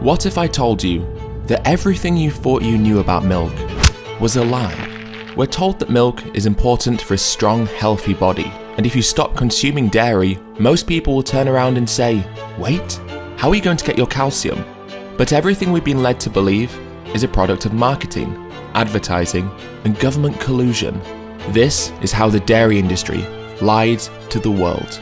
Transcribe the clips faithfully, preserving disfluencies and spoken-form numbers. What if I told you that everything you thought you knew about milk was a lie? We're told that milk is important for a strong, healthy body, and if you stop consuming dairy, most people will turn around and say, wait, how are you going to get your calcium? But everything we've been led to believe is a product of marketing, advertising, and government collusion. This is how the dairy industry lied to the world.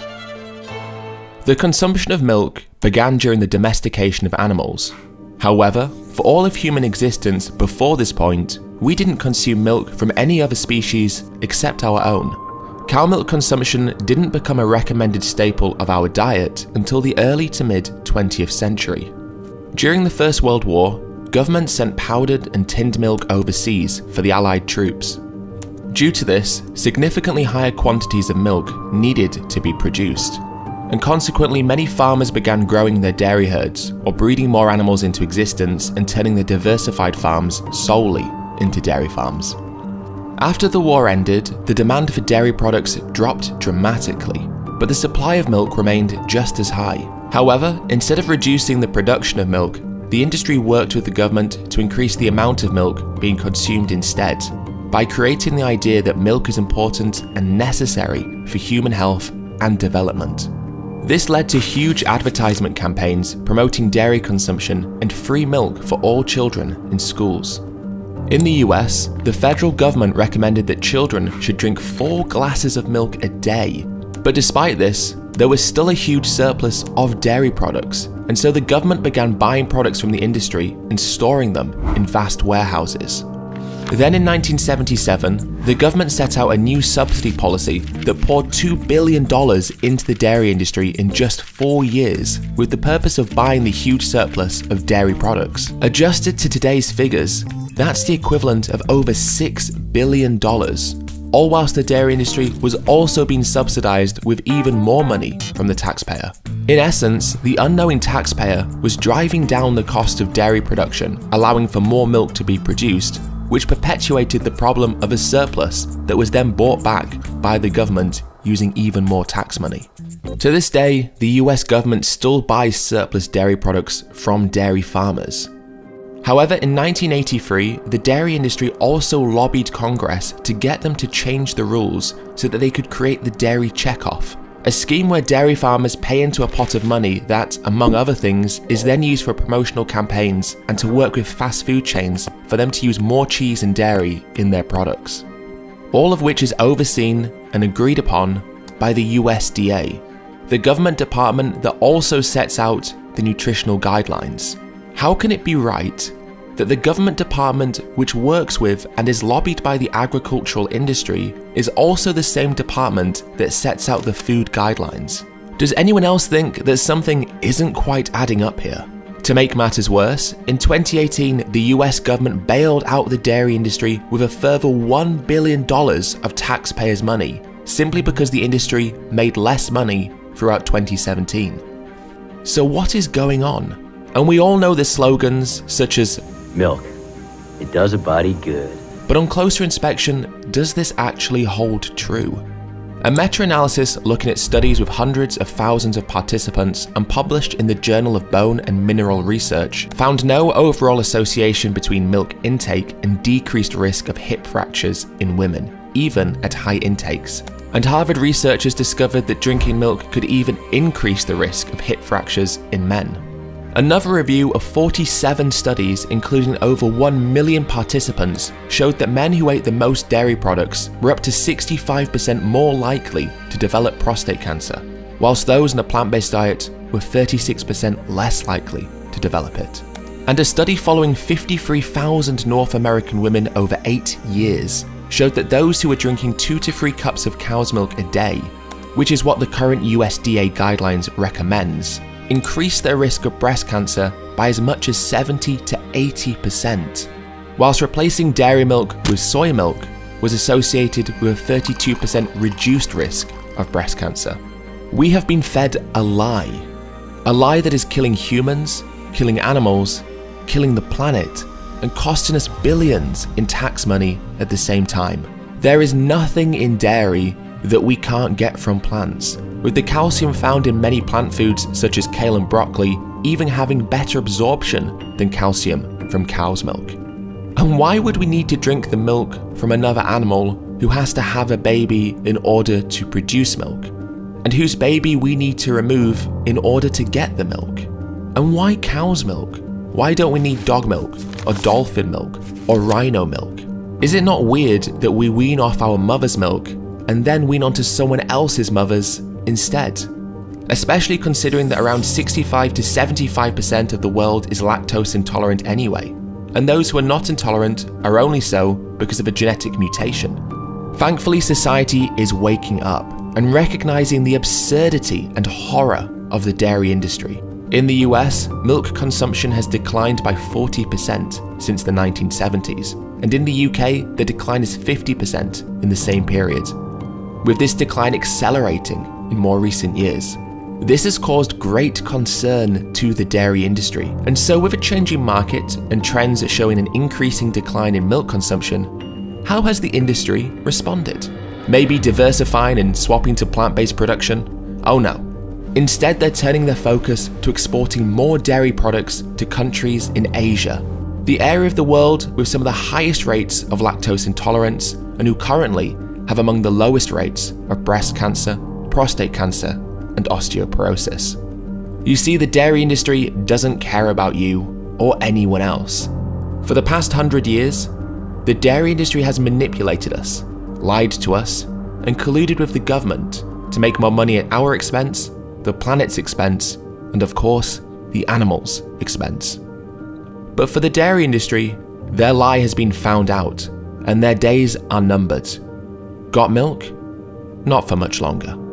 The consumption of milk began during the domestication of animals. However, for all of human existence before this point, we didn't consume milk from any other species except our own. Cow milk consumption didn't become a recommended staple of our diet until the early to mid twentieth century. During the First World War, governments sent powdered and tinned milk overseas for the Allied troops. Due to this, significantly higher quantities of milk needed to be produced, and consequently many farmers began growing their dairy herds or breeding more animals into existence and turning their diversified farms solely into dairy farms. After the war ended, the demand for dairy products dropped dramatically, but the supply of milk remained just as high. However, instead of reducing the production of milk, the industry worked with the government to increase the amount of milk being consumed instead, by creating the idea that milk is important and necessary for human health and development. This led to huge advertisement campaigns promoting dairy consumption and free milk for all children in schools. In the U S, the federal government recommended that children should drink four glasses of milk a day. But despite this, there was still a huge surplus of dairy products, and so the government began buying products from the industry and storing them in vast warehouses. Then in nineteen seventy-seven, the government set out a new subsidy policy that poured two billion dollars into the dairy industry in just four years, with the purpose of buying the huge surplus of dairy products. Adjusted to today's figures, that's the equivalent of over six billion dollars, all whilst the dairy industry was also being subsidised with even more money from the taxpayer. In essence, the unknowing taxpayer was driving down the cost of dairy production, allowing for more milk to be produced, which perpetuated the problem of a surplus that was then bought back by the government using even more tax money. To this day, the U S government still buys surplus dairy products from dairy farmers. However, in nineteen eighty-three, the dairy industry also lobbied Congress to get them to change the rules so that they could create the dairy checkoff, a scheme where dairy farmers pay into a pot of money that, among other things, is then used for promotional campaigns and to work with fast food chains for them to use more cheese and dairy in their products. All of which is overseen and agreed upon by the U S D A, the government department that also sets out the nutritional guidelines. How can it be right that the government department which works with and is lobbied by the agricultural industry is also the same department that sets out the food guidelines? Does anyone else think that something isn't quite adding up here? To make matters worse, in twenty eighteen, the U S government bailed out the dairy industry with a further one billion dollars of taxpayers' money, simply because the industry made less money throughout twenty seventeen. So what is going on? And we all know the slogans such as, milk, it does a body good. But on closer inspection, does this actually hold true? A meta-analysis looking at studies with hundreds of thousands of participants and published in the Journal of Bone and Mineral Research found no overall association between milk intake and decreased risk of hip fractures in women, even at high intakes. And Harvard researchers discovered that drinking milk could even increase the risk of hip fractures in men. Another review of forty-seven studies, including over one million participants, showed that men who ate the most dairy products were up to sixty-five percent more likely to develop prostate cancer, whilst those on a plant-based diet were thirty-six percent less likely to develop it. And a study following fifty-three thousand North American women over eight years showed that those who were drinking two to three cups of cow's milk a day, which is what the current U S D A guidelines recommends, increase their risk of breast cancer by as much as seventy to eighty percent, whilst replacing dairy milk with soy milk was associated with a thirty-two percent reduced risk of breast cancer. We have been fed a lie, a lie that is killing humans, killing animals, killing the planet, and costing us billions in tax money at the same time. There is nothing in dairy that we can't get from plants, with the calcium found in many plant foods such as kale and broccoli even having better absorption than calcium from cow's milk. And why would we need to drink the milk from another animal who has to have a baby in order to produce milk, and whose baby we need to remove in order to get the milk? And why cow's milk? Why don't we need dog milk, or dolphin milk, or rhino milk? Is it not weird that we wean off our mother's milk and then wean onto someone else's mother's instead? Especially considering that around sixty-five to seventy-five percent of the world is lactose intolerant anyway, and those who are not intolerant are only so because of a genetic mutation. Thankfully, society is waking up and recognizing the absurdity and horror of the dairy industry. In the U S, milk consumption has declined by forty percent since the nineteen seventies, and in the U K, the decline is fifty percent in the same period, with this decline accelerating in more recent years. This has caused great concern to the dairy industry, and so with a changing market and trends showing an increasing decline in milk consumption, how has the industry responded? Maybe diversifying and swapping to plant-based production? Oh no. Instead, they're turning their focus to exporting more dairy products to countries in Asia, the area of the world with some of the highest rates of lactose intolerance and who currently have among the lowest rates of breast cancer, prostate cancer, and osteoporosis. You see, the dairy industry doesn't care about you or anyone else. For the past hundred years, the dairy industry has manipulated us, lied to us, and colluded with the government to make more money at our expense, the planet's expense, and of course, the animals' expense. But for the dairy industry, their lie has been found out, and their days are numbered. Got milk? Not for much longer.